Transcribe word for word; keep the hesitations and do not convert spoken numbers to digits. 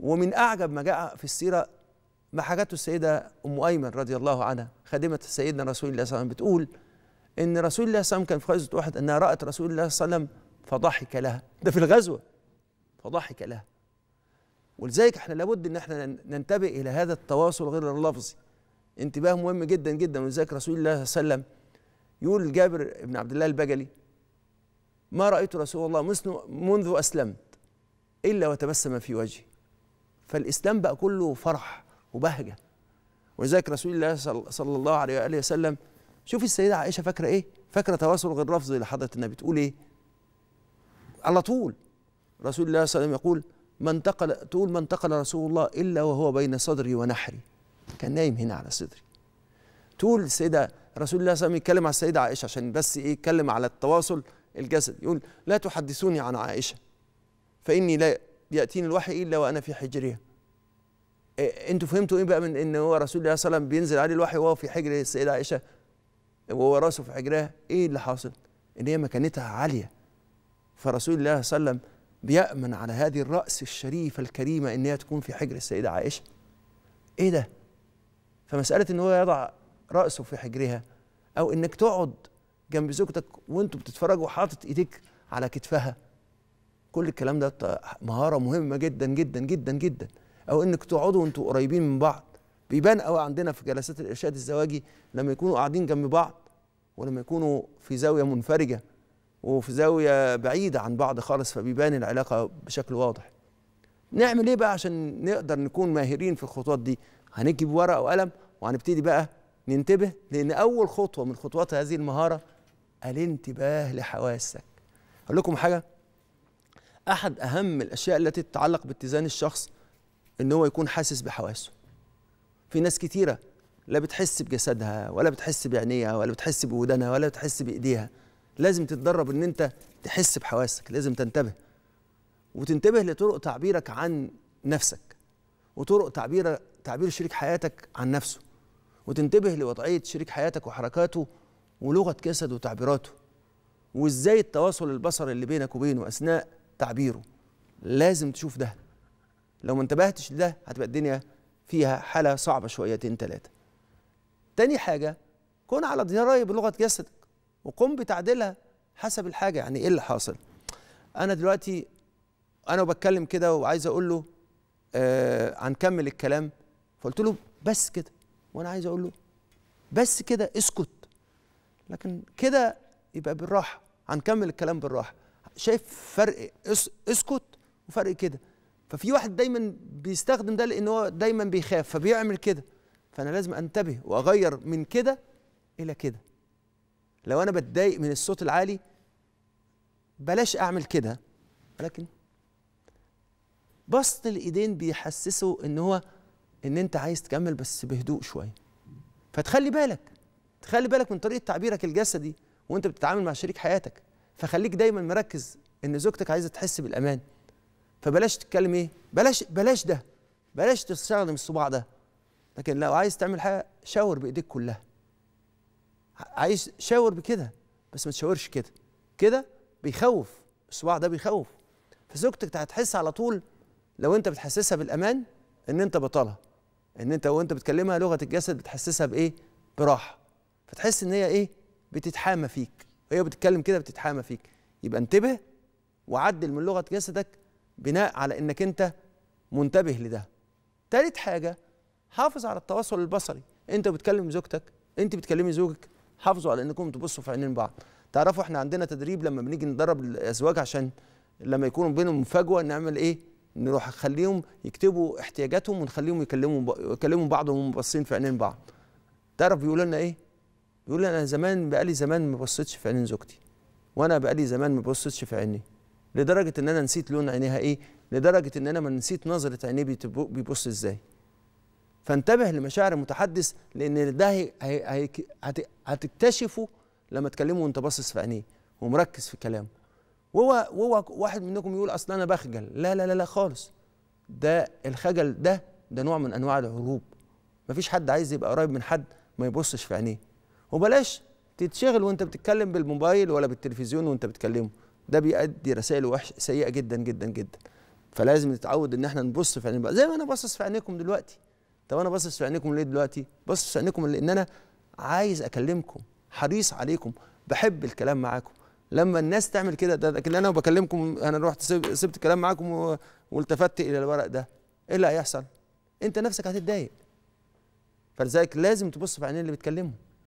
ومن أعجب ما جاء في السيرة ما حكته السيدة أم أيمن رضي الله عنها خادمة سيدنا رسول الله صلى الله عليه وسلم، بتقول إن رسول الله صلى الله عليه وسلم كان في غزوة أحد أنها رأت رسول الله صلى الله عليه وسلم فضحك لها، ده في الغزوة فضحك لها. ولذلك احنا لابد إن احنا ننتبه إلى هذا التواصل غير اللفظي، انتباه مهم جدا جدا. ولذلك رسول الله صلى الله عليه وسلم يقول جابر بن عبد الله البجلي: ما رأيت رسول الله منذ أسلمت إلا وتبسم في وجهي. فالإسلام بقى كله فرح وبهجة. ولذلك رسول الله صلى الله عليه وآله وسلم، شوف السيدة عائشة فاكرة إيه؟ فاكرة تواصل غير لفظي لحضرة النبي، تقول إيه؟ على طول رسول الله صلى الله عليه وسلم يقول: ما انتقل تقول ما انتقل رسول الله إلا وهو بين صدري ونحري. كان نايم هنا على صدري. تقول السيدة رسول الله صلى الله عليه وسلم يتكلم على السيدة عائشة عشان بس إيه يتكلم على التواصل الجسد، يقول: لا تحدثوني عن عائشة فإني لا يأتيني الوحي إلا وأنا في حجرها. إيه أنتوا فهمتوا إيه بقى من إن هو رسول الله صلى الله عليه وسلم بينزل عليه الوحي وهو في حجر السيدة عائشة وهو راسه في حجرها؟ إيه اللي حاصل؟ إن هي مكانتها عالية، فرسول الله صلى الله عليه وسلم بيأمن على هذه الرأس الشريفة الكريمة إن هي تكون في حجر السيدة عائشة. إيه ده؟ فمسألة إن هو يضع رأسه في حجرها أو إنك تقعد جنب زوجتك وانتوا بتتفرجوا حاطط ايديك على كتفها، كل الكلام ده مهاره مهمه جدا جدا جدا جدا. او انك تقعدوا وانتوا قريبين من بعض، بيبان قوي عندنا في جلسات الارشاد الزواجي لما يكونوا قاعدين جنب بعض ولما يكونوا في زاويه منفرجه وفي زاويه بعيده عن بعض خالص، فبيبان العلاقه بشكل واضح. نعمل ايه بقى عشان نقدر نكون ماهرين في الخطوات دي؟ هنجيب ورقه وقلم وهنبتدي بقى ننتبه، لان اول خطوه من خطوات هذه المهاره الانتباه لحواسك. أقول لكم حاجة، أحد أهم الأشياء التي تتعلق باتزان الشخص إن هو يكون حاسس بحواسه. في ناس كتيرة لا بتحس بجسدها ولا بتحس بعينيها ولا بتحس بودانها ولا بتحس بإيديها. لازم تتدرب إن أنت تحس بحواسك، لازم تنتبه وتنتبه لطرق تعبيرك عن نفسك وطرق تعبير تعبير شريك حياتك عن نفسه، وتنتبه لوضعية شريك حياتك وحركاته ولغة جسده وتعبيراته، وازاي التواصل البصري اللي بينك وبينه اثناء تعبيره. لازم تشوف ده، لو ما انتبهتش لده هتبقى الدنيا فيها حالة صعبة شويتين ثلاثة. تاني حاجة، كن على دراية بلغة جسدك وقم بتعديلها حسب الحاجة. يعني ايه اللي حاصل؟ أنا دلوقتي أنا وبتكلم كده وعايز أقول له آه هنكمل الكلام، فقلت له بس كده، وأنا عايز أقول له بس كده اسكت، لكن كده يبقى بالراحة، هنكمل الكلام بالراحة. شايف فرق اسكت وفرق كده؟ ففي واحد دايما بيستخدم ده لأن هو دايما بيخاف فبيعمل كده، فأنا لازم أنتبه وأغير من كده إلى كده. لو أنا بتضايق من الصوت العالي بلاش أعمل كده، ولكن بسط الإيدين بيحسسه إن هو إن أنت عايز تكمل بس بهدوء شوية. فتخلي بالك خلي بالك من طريقة تعبيرك الجسدي وانت بتتعامل مع شريك حياتك. فخليك دايما مركز ان زوجتك عايزة تحس بالأمان، فبلاش تتكلم ايه، بلاش بلاش ده، بلاش تستخدم الصباع ده. لكن لو عايز تعمل حاجة شاور بإيديك كلها، عايز شاور بكده بس ما تشاورش كده، كده بيخوف، الصباع ده بيخوف. فزوجتك هتحس على طول لو انت بتحسسها بالأمان ان انت بطلها، ان انت وانت بتكلمها لغة الجسد بتحسسها بايه، براحة، فتحس ان هي ايه بتتحامى فيك، وهي بتتكلم كده بتتحامى فيك. يبقى انتبه وعدل من لغه جسدك بناء على انك انت منتبه لده. تالت حاجه، حافظ على التواصل البصري. انت بتكلم زوجتك، انت بتكلمي زوجك، حافظوا على انكم تبصوا في عينين بعض. تعرفوا احنا عندنا تدريب لما بنيجي ندرب الازواج عشان لما يكونوا بينهم مفاجاه نعمل ايه؟ نروح نخليهم يكتبوا احتياجاتهم ونخليهم يكلموا يكلموا بعض وهم باصين في عينين بعض. تعرف بيقولوا لنا ايه؟ بيقول لي أنا زمان بقالي زمان ما بصيتش في عينين زوجتي، وأنا بقالي زمان ما بصيتش في عيني، لدرجة إن أنا نسيت لون عينيها إيه، لدرجة إن أنا ما نسيت نظرة عينيه بيبص إزاي. فانتبه لمشاعر المتحدث، لأن ده هي هي هي هتكتشفه لما تكلمه وأنت باصص في عينيه ومركز في كلامه. وهو وهو واحد منكم يقول أصل أنا بخجل، لا لا لا لا خالص، ده الخجل ده ده نوع من أنواع الهروب. مفيش حد عايز يبقى قريب من حد ما يبصش في عينيه. وبلاش تتشغل وانت بتتكلم بالموبايل ولا بالتلفزيون وانت بتكلمه، ده بيؤدي رسائل وحش سيئه جدا جدا جدا. فلازم نتعود ان احنا نبص في عينين بعض زي ما انا باصص في عينيكم دلوقتي. طب انا باصص في عينيكم ليه دلوقتي؟ باصص في عينيكم لان انا عايز اكلمكم، حريص عليكم، بحب الكلام معاكم. لما الناس تعمل كده ده لكن انا بكلمكم انا رحت سبت الكلام معاكم والتفت الى الورق ده، ايه اللي هيحصل؟ انت نفسك هتتضايق. فلذلك لازم تبص في عينين اللي بتكلمه.